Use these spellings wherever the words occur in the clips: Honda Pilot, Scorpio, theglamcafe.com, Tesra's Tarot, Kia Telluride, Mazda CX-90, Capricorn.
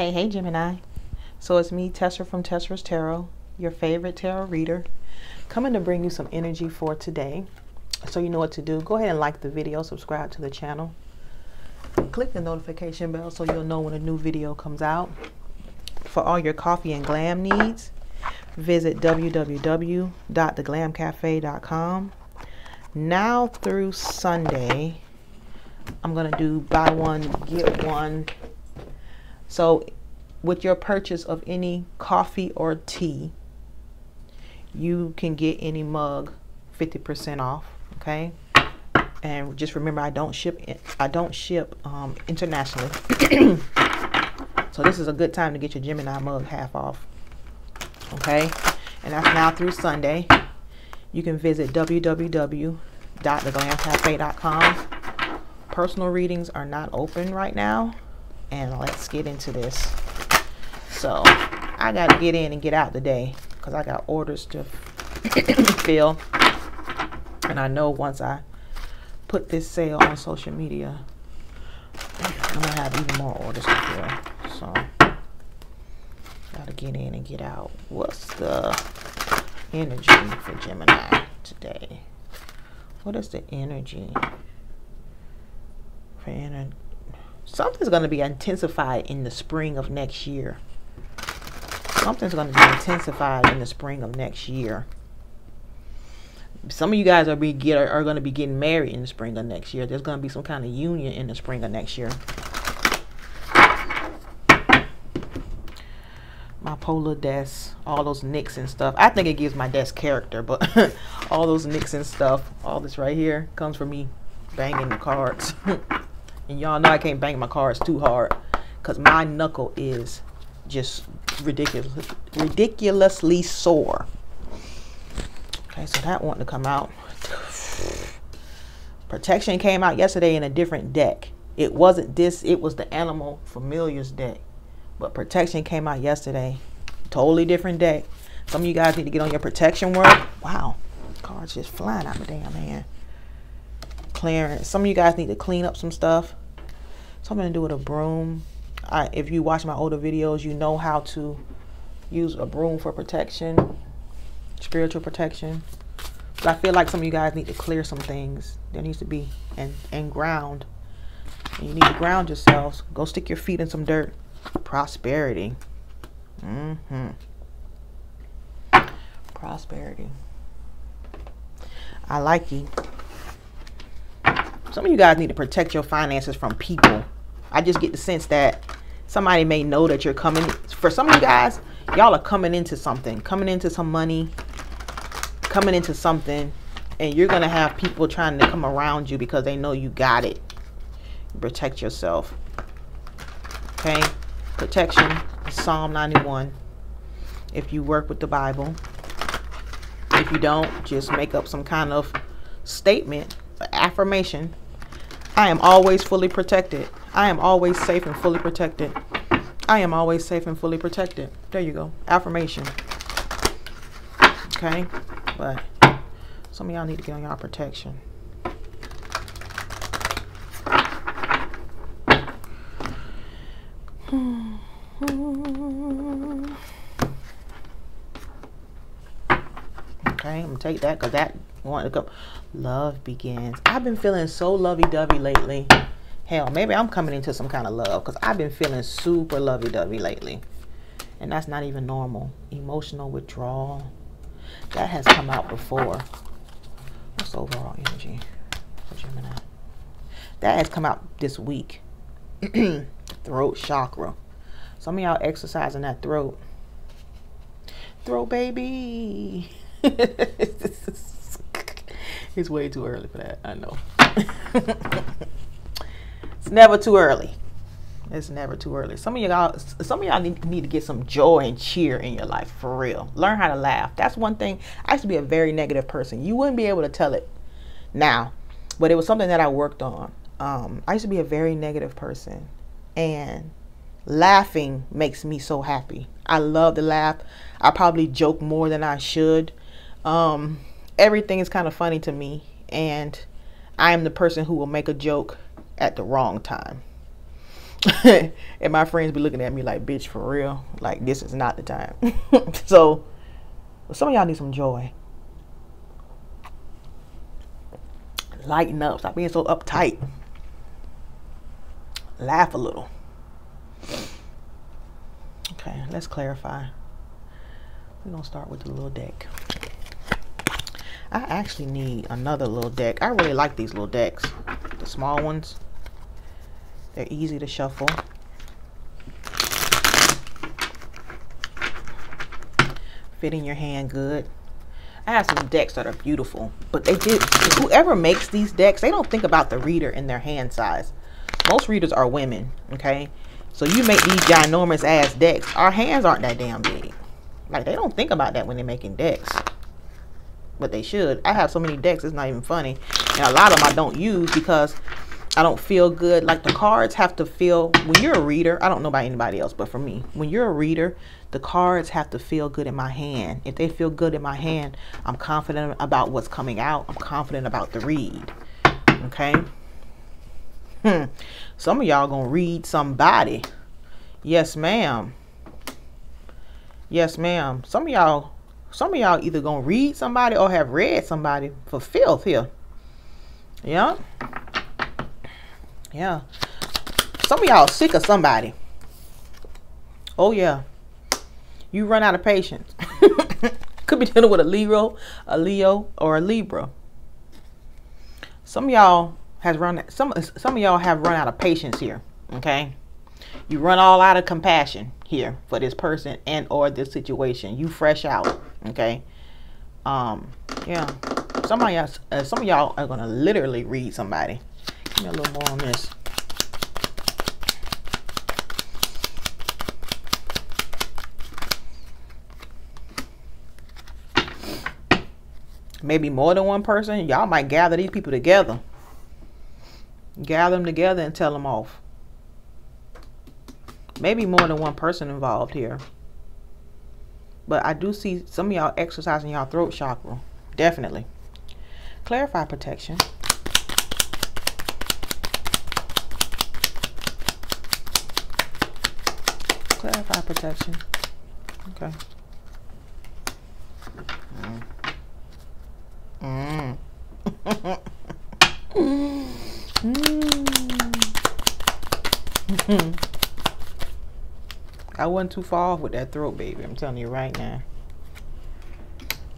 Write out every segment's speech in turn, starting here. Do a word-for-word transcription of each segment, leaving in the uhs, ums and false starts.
Hey, hey, Gemini. So it's me, Tesra from Tesra's Tarot, your favorite tarot reader, coming to bring you some energy for today. So you know what to do. Go ahead and like the video, subscribe to the channel. Click the notification bell so you'll know when a new video comes out. For all your coffee and glam needs, visit w w w dot the glam cafe dot com. Now through Sunday, I'm going to do buy one, get one. So with your purchase of any coffee or tea, you can get any mug fifty percent off, okay? And just remember, I don't ship I don't ship um, internationally. So this is a good time to get your Gemini mug half off, okay? And that's now through Sunday. You can visit w w w dot the glam cafe dot com. Personal readings are not open right now. And let's get into this. So I got to get in and get out today because I got orders to fill. And I know once I put this sale on social media, I'm going to have even more orders to fill. So got to get in and get out. What's the energy for Gemini today? What is the energy for energy? Something's going to be intensified in the spring of next year. Something's going to be intensified in the spring of next year. Some of you guys are be get are going to be getting married in the spring of next year. There's going to be some kind of union in the spring of next year. My polar desk, all those nicks and stuff. I think it gives my desk character, but all those nicks and stuff, all this right here comes from me banging the cards. And y'all know I can't bang my cards too hard because my knuckle is just ridiculous, ridiculously sore. Okay, so that wanted to come out. Protection came out yesterday in a different deck. It wasn't this. It was the Animal Familiars deck. But protection came out yesterday. Totally different deck. Some of you guys need to get on your protection work. Wow. Cards just flying out my damn hand. Clearance. Some of you guys need to clean up some stuff. Something to do with a broom. I, if you watch my older videos, you know how to use a broom for protection, spiritual protection. But I feel like some of you guys need to clear some things. There needs to be and and ground. And you need to ground yourselves. Go stick your feet in some dirt. Prosperity. Mm-hmm. Prosperity. I like you. Some of you guys need to protect your finances from people. I just get the sense that somebody may know that you're coming. For some of you guys, y'all are coming into something, coming into some money, coming into something, and you're going to have people trying to come around you because they know you got it. Protect yourself. Okay? Protection, Psalm ninety-one. If you work with the Bible. If you don't, just make up some kind of statement, affirmation. I am always fully protected. I am always safe and fully protected. I am always safe and fully protected. There you go. Affirmation. Okay. But some of y'all need to get on y'all protection. Okay. I'm going to take that because that want to go. Love begins. I've been feeling so lovey-dovey lately. Hell, maybe I'm coming into some kind of love because I've been feeling super lovey-dovey lately, and that's not even normal. Emotional withdrawal, that has come out before. What's overall energy for Gemini? That has come out this week. Throat chakra. Some of y'all exercising that throat. Throat baby. It's way too early for that. I know. It's never too early. It's never too early. Some of y'all, some of y'all need, need to get some joy and cheer in your life for real. Learn how to laugh. That's one thing. I used to be a very negative person. You wouldn't be able to tell it now, but it was something that I worked on. Um, I used to be a very negative person, and laughing makes me so happy. I love to laugh. I probably joke more than I should. Um, Everything is kind of funny to me, and I am the person who will make a joke at the wrong time. And my friends be looking at me like, bitch, for real, like this is not the time. So some of y'all need some joy. Lighten up. Stop being so uptight. Laugh a little. Okay, let's clarify. We're gonna start with the little deck. I actually need another little deck. I really like these little decks, the small ones. They're easy to shuffle. Fit in your hand good. I have some decks that are beautiful, but they did, whoever makes these decks, they don't think about the reader in their hand size. Most readers are women, okay? So you make these ginormous ass decks. Our hands aren't that damn big. Like, they don't think about that when they're making decks. But they should. I have so many decks, it's not even funny. And a lot of them I don't use because I don't feel good. Like, the cards have to feel, when you're a reader, I don't know about anybody else, but for me, when you're a reader, the cards have to feel good in my hand. If they feel good in my hand, I'm confident about what's coming out. I'm confident about the read, okay? Hmm. Some of y'all gonna read somebody. Yes, ma'am. Yes, ma'am. Some of y'all, some of y'all either gonna read somebody or have read somebody for filth here. Yeah. Yeah. Some of y'all sick of somebody. Oh yeah. You run out of patience. Could be dealing with a Leo, a Leo, or a Libra. Some of y'all has run some some of y'all have run out of patience here, okay? You run all out of compassion here for this person and or this situation. You fresh out, okay? Um yeah, some of y'all uh, some of y'all are gonna literally read somebody. Give me a little more on this. Maybe more than one person. Y'all might gather these people together. Gather them together and tell them off. Maybe more than one person involved here. But I do see some of y'all exercising y'all throat chakra. Definitely. Clarify protection. Clarify protection. Okay. Mm. Mm. Mm. Mm. I wasn't too far off with that throat, baby. I'm telling you right now.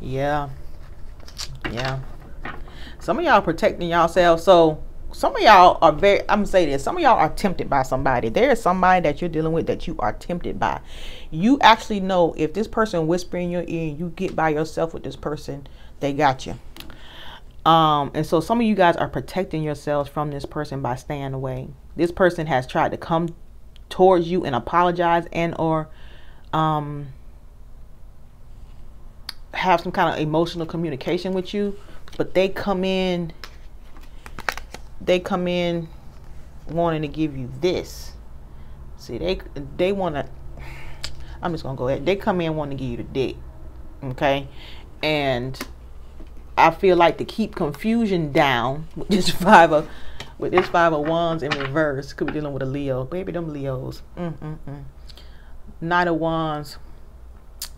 Yeah. Yeah. Some of y'all protecting yourselves. So some of y'all are very, I'm going to say this. Some of y'all are tempted by somebody. There is somebody that you're dealing with that you are tempted by. You actually know if this person whispers in your ear and you get by yourself with this person, they got you. Um, and so some of you guys are protecting yourselves from this person by staying away. This person has tried to come towards you and apologize and or um, have some kind of emotional communication with you. But they come in, they come in wanting to give you this. See, they, they want to, I'm just going to go ahead. They come in wanting to give you the dick. Okay. And I feel like to keep confusion down with this five of with this five of wands in reverse, could be dealing with a Leo, baby. Them Leos, mm -mm -mm. Nine of Wands,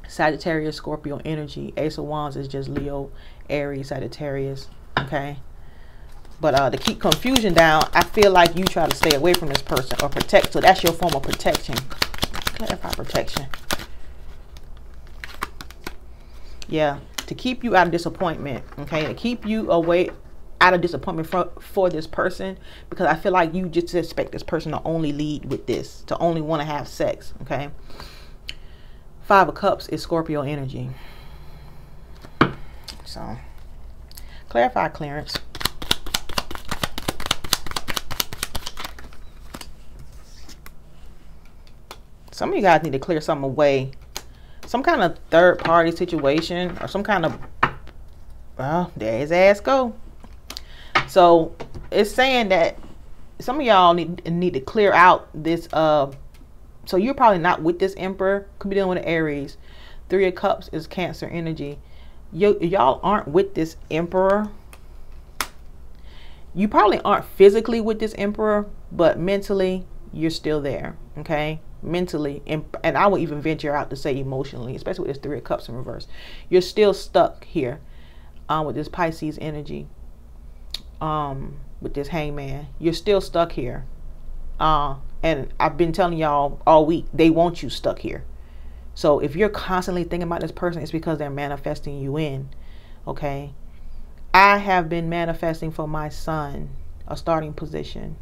Sagittarius, Scorpio energy. Ace of Wands is just Leo, Aries, Sagittarius. Okay, but uh, to keep confusion down, I feel like you try to stay away from this person or protect. So that's your form of protection. Clarify protection. Yeah. To keep you out of disappointment, okay? To keep you away out of disappointment for, for this person, because I feel like you just expect this person to only lead with this, to only want to have sex, okay? Five of Cups is Scorpio energy. So, clarify clearance. Some of you guys need to clear something away. Some kind of third party situation or some kind of, well, there his ass go. So it's saying that some of y'all need, need to clear out this, uh, so you're probably not with this Emperor. Could be dealing with an Aries. Three of Cups is Cancer energy. Y'all aren't with this Emperor. You probably aren't physically with this Emperor, but mentally you're still there, okay? Mentally, and, and I would even venture out to say emotionally, especially with this Three of Cups in reverse. You're still stuck here um, with this Pisces energy, um, with this Hangman. You're still stuck here. Uh, and I've been telling y'all all week, they want you stuck here. So if you're constantly thinking about this person, it's because they're manifesting you in, okay? I have been manifesting for my son a starting position.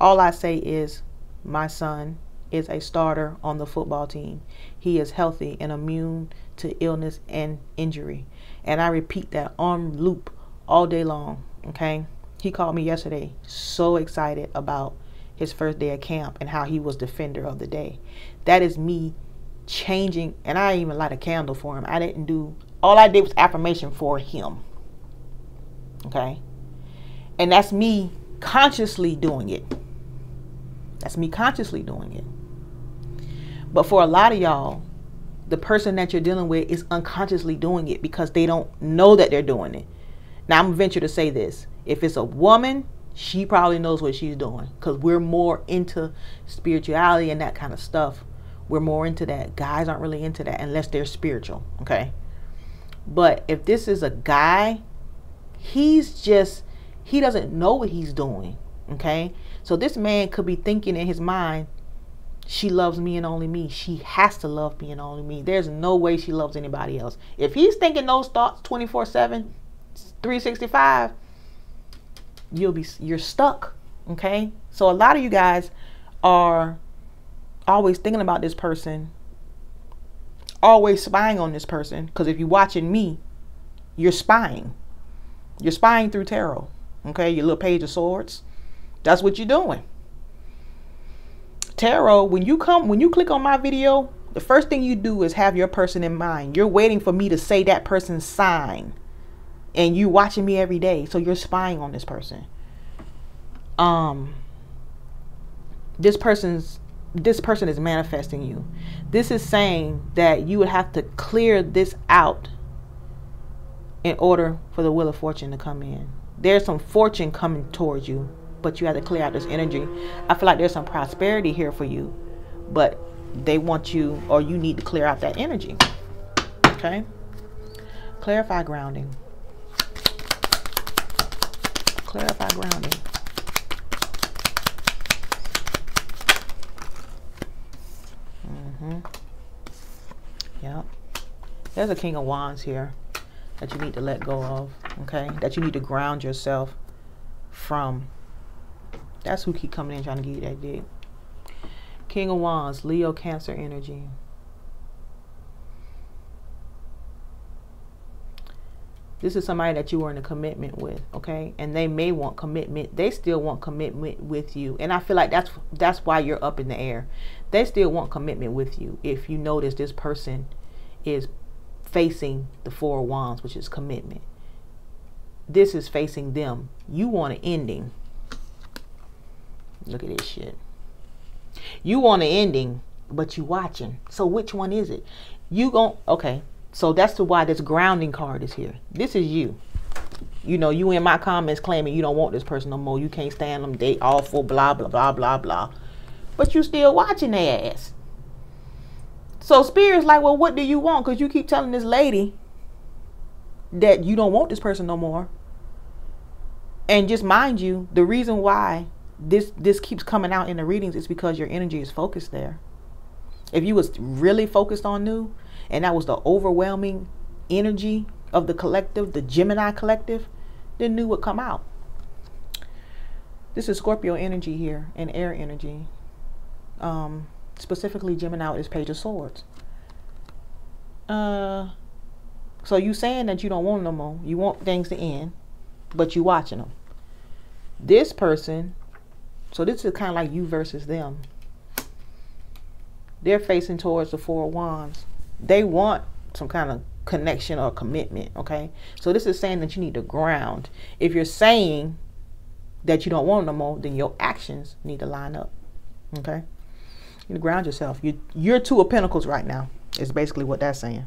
All I say is my son is a starter on the football team. He is healthy and immune to illness and injury. And I repeat that on loop all day long, okay? He called me yesterday so excited about his first day at camp and how he was defender of the day. That is me changing, and I didn't even light a candle for him. I didn't do, all I did was affirmation for him, okay? And that's me consciously doing it. That's me consciously doing it. But for a lot of y'all, the person that you're dealing with is unconsciously doing it because they don't know that they're doing it. Now, I'm going to venture to say this. If it's a woman, she probably knows what she's doing because we're more into spirituality and that kind of stuff. We're more into that. Guys aren't really into that unless they're spiritual, okay? But if this is a guy, he's just, he doesn't know what he's doing, okay? So this man could be thinking in his mind, she loves me and only me. She has to love me and only me. There's no way she loves anybody else. If he's thinking those thoughts twenty-four seven, three sixty-five, you'll be, you're stuck, okay? So a lot of you guys are always thinking about this person, always spying on this person, because if you're watching me, you're spying. You're spying through tarot, okay? Your little page of swords. That's what you're doing. Tarot, when you come, when you click on my video, the first thing you do is have your person in mind. You're waiting for me to say that person's sign. And you watching me every day. So you're spying on this person. Um, this person's, this person is manifesting you. This is saying that you would have to clear this out in order for the Wheel of Fortune to come in. There's some fortune coming towards you, but you have to clear out this energy. I feel like there's some prosperity here for you, but they want you, or you need to clear out that energy. Okay. Clarify grounding. Clarify grounding. Mm-hmm. Yep. There's a King of Wands here that you need to let go of. Okay. That you need to ground yourself from. That's who keep coming in trying to give you that dick. King of Wands, Leo, Cancer energy. This is somebody that you were in a commitment with, okay? And they may want commitment. They still want commitment with you. And I feel like that's that's why you're up in the air. They still want commitment with you. If you notice, this person is facing the Four of Wands, which is commitment. This is facing them. You want an ending. Look at this shit. You want an ending, but you watching. So which one is it? You gon' okay. So that's the why this grounding card is here. This is you. You know, you in my comments claiming you don't want this person no more. You can't stand them. They awful, blah, blah, blah, blah, blah. But you still watching their ass. So Spirit's like, well, what do you want? Because you keep telling this lady that you don't want this person no more. And just mind you, the reason why this this keeps coming out in the readings is because your energy is focused there. If you was really focused on new, and that was the overwhelming energy of the collective, the Gemini collective, then new would come out. This is Scorpio energy here and air energy. Um, specifically Gemini with this Page of Swords. Uh, so you saying that you don't want no more. You want things to end, but you watching them. This person, so this is kind of like you versus them. They're facing towards the Four of Wands. They want some kind of connection or commitment, okay? So this is saying that you need to ground. If you're saying that you don't want no more, then your actions need to line up, okay? You need to ground yourself. You, you're Two of Pentacles right now is basically what that's saying.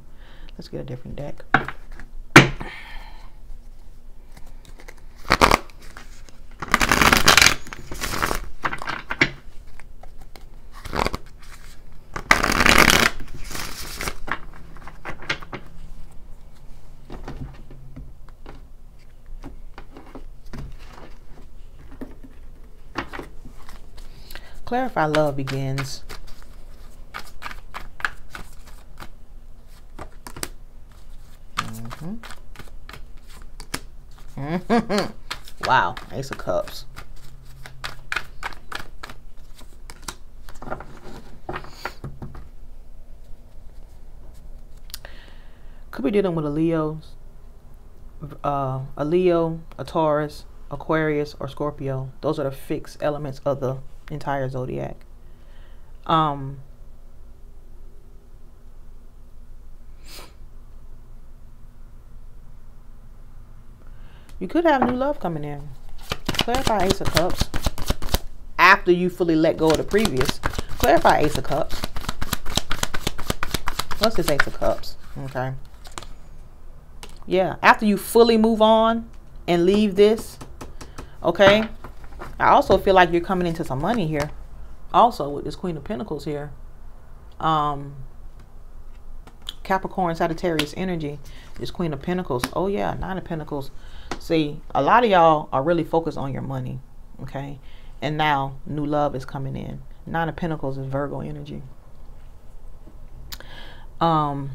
Let's get a different deck. Clarify love begins. Mm-hmm. Wow, Ace of Cups. Could be dealing with a Leo, uh, a Leo, a Taurus, Aquarius, or Scorpio. Those are the fixed elements of the entire zodiac. Um, you could have new love coming in. Clarify Ace of Cups. After you fully let go of the previous, clarify Ace of Cups. What's this Ace of Cups? Okay. Yeah, after you fully move on and leave this, okay? I also feel like you're coming into some money here. Also, with this Queen of Pentacles here. Um, Capricorn, Sagittarius energy. This Queen of Pentacles. Oh, yeah, Nine of Pentacles. See, a lot of y'all are really focused on your money, okay? And now, new love is coming in. Nine of Pentacles is Virgo energy. Um,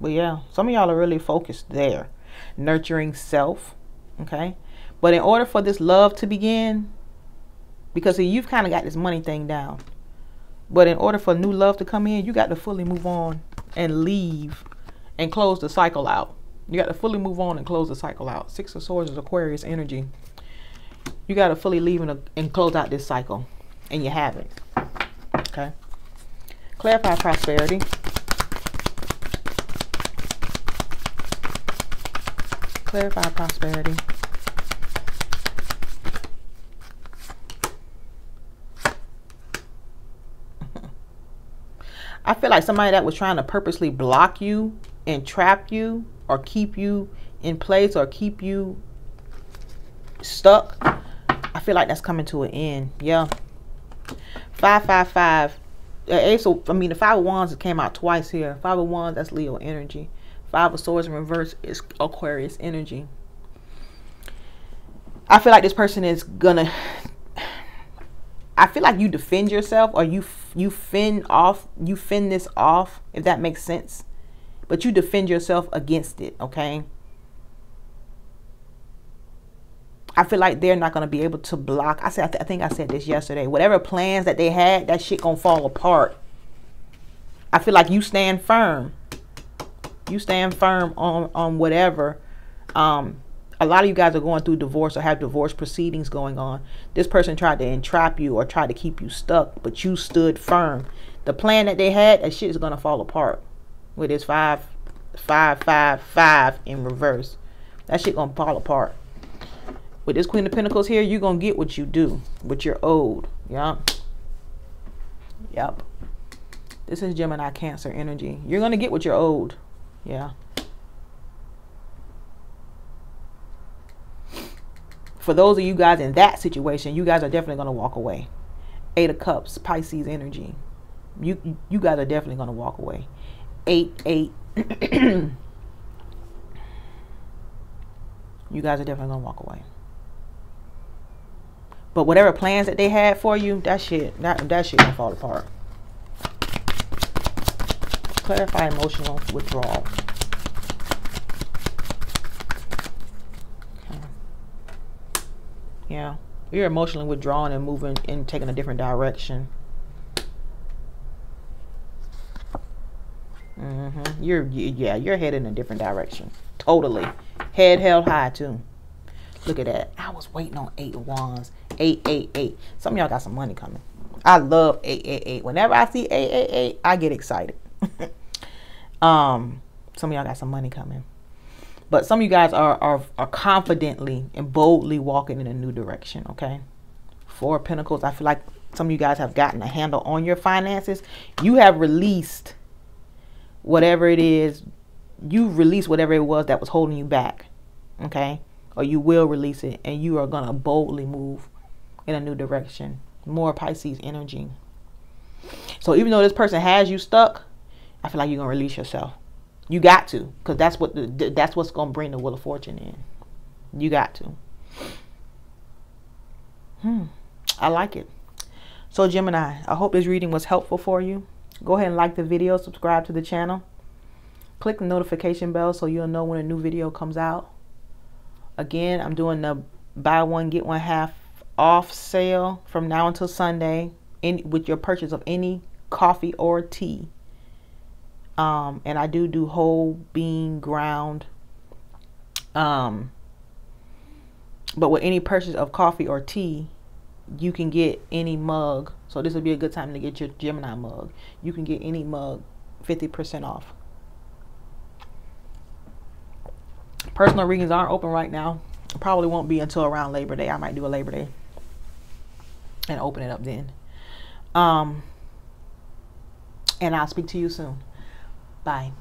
but, yeah, some of y'all are really focused there. Nurturing self, okay? But in order for this love to begin, because see, you've kind of got this money thing down, but in order for new love to come in, you got to fully move on and leave and close the cycle out. You got to fully move on and close the cycle out. Six of Swords is Aquarius energy. You got to fully leave and, and close out this cycle, and you haven't, okay? Clarify prosperity. Clarify prosperity. I feel like somebody that was trying to purposely block you and trap you or keep you in place or keep you stuck. I feel like that's coming to an end. Yeah. Five, five, five. Ace of, I mean, the Five of Wands came out twice here. Five of Wands, that's Leo energy. Five of Swords in reverse is Aquarius energy. I feel like this person is gonna, I feel like you defend yourself or you you fend off, you fend this off, if that makes sense. But you defend yourself against it, okay? I feel like they're not gonna be able to block. I said, I, th I think I said this yesterday. Whatever plans that they had, that shit gonna fall apart. I feel like you stand firm. You stand firm on, on whatever. Um, a lot of you guys are going through divorce or have divorce proceedings going on. This person tried to entrap you or tried to keep you stuck, but you stood firm. The plan that they had, that shit is going to fall apart. With this five, five, five, five in reverse. That shit going to fall apart. With this Queen of Pentacles here, you're going to get what you do, what you're owed. Yep. Yep. This is Gemini, Cancer energy. You're going to get what you're owed. Yeah. For those of you guys in that situation, you guys are definitely going to walk away. Eight of Cups, Pisces energy. You you guys are definitely going to walk away. Eight, eight. You guys are definitely going to walk away. But whatever plans that they had for you, that shit, that, that shit going to fall apart. Clarify emotional withdrawal. Okay. Yeah, you're emotionally withdrawing and moving and taking a different direction. Mm-hmm. You're yeah, you're headed in a different direction. Totally, head held high too. Look at that. I was waiting on Eight of Wands. Eight, eight, eight. Some of y'all got some money coming. I love eight, eight, eight. Whenever I see eight, eight, eight, I get excited. um some of y'all got some money coming, but some of you guys are, are are confidently and boldly walking in a new direction, okay? Four of Pentacles. I feel like some of you guys have gotten a handle on your finances. You have released whatever it is, you released whatever it was that was holding you back, okay? Or you will release it, and you are gonna boldly move in a new direction. More Pisces energy. So even though this person has you stuck, I feel like you're gonna release yourself. You got to, because that's what the, that's what's gonna bring the Wheel of Fortune in. You got to. Hmm. I like it. So Gemini, I hope this reading was helpful for you. Go ahead and like the video, subscribe to the channel. Click the notification bell so you'll know when a new video comes out. Again, I'm doing the buy one, get one half off sale from now until Sunday in, with your purchase of any coffee or tea. Um, and I do do whole bean ground. Um, but with any purchase of coffee or tea, you can get any mug. So this would be a good time to get your Gemini mug. You can get any mug fifty percent off. Personal readings aren't open right now. Probably won't be until around Labor Day. I might do a Labor Day and open it up then. Um, and I'll speak to you soon. Bye.